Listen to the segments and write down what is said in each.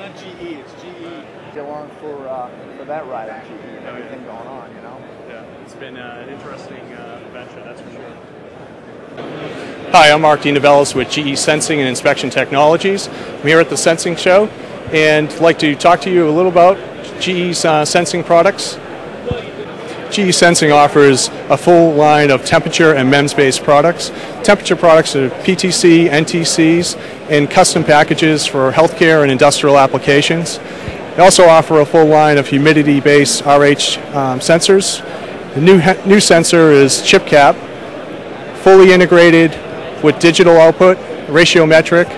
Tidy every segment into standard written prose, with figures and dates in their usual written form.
not GE, it's GE. Still on for that ride on GE and everything going on, you know? Yeah, it's been an interesting adventure, that's for sure. Hi, I'm Mark DeNovellis with GE Sensing and Inspection Technologies. I'm here at the Sensing Show and I'd like to talk to you a little about GE's sensing products. GE Sensing offers a full line of temperature and MEMS-based products. Temperature products are PTC, NTCs, and custom packages for healthcare and industrial applications. They also offer a full line of humidity-based RH sensors. The new sensor is chipCAP, fully integrated with digital output, ratiometric,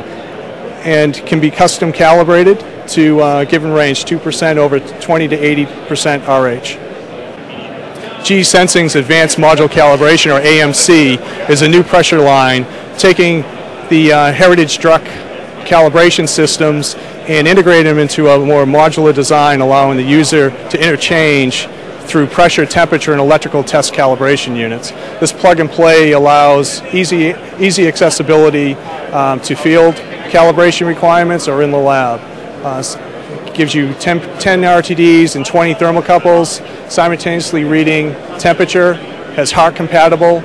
and can be custom calibrated to a given range, 2% over 20 to 80% RH. GE Sensing's Advanced Module Calibration, or AMC, is a new pressure line taking the heritage Druck calibration systems and integrating them into a more modular design, allowing the user to interchange through pressure, temperature, and electrical test calibration units. This plug-and-play allows easy accessibility to field calibration requirements or in the lab. Gives you 10 RTDs and 20 thermocouples, simultaneously reading temperature, has HART compatible,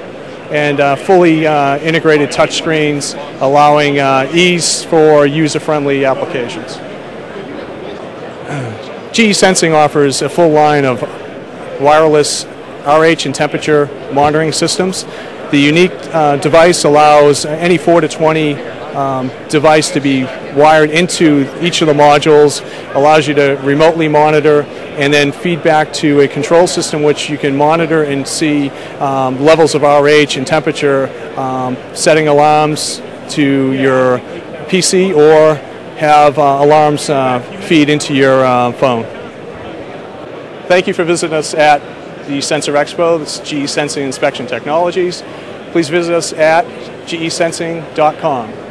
and fully integrated touchscreens, allowing ease for user-friendly applications. GE Sensing offers a full line of wireless RH and temperature monitoring systems. The unique device allows any 4 to 20 device to be wired into each of the modules, allows you to remotely monitor and then feed back to a control system which you can monitor and see levels of RH and temperature, setting alarms to your PC or have alarms feed into your phone. Thank you for visiting us at the Sensor Expo. This is GE Sensing Inspection Technologies. Please visit us at ge-sensing.com.